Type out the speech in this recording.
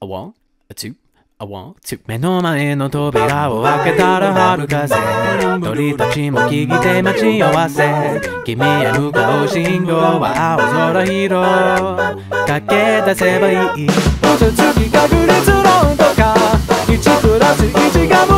A one, a two, a one, two. 目の前の扉を開けたら春風。鳥たちも聞いて待ち合わせ。君へ向かう信号は青空色。駆け出せばいい。星月が降り積もるとか。1+1がもう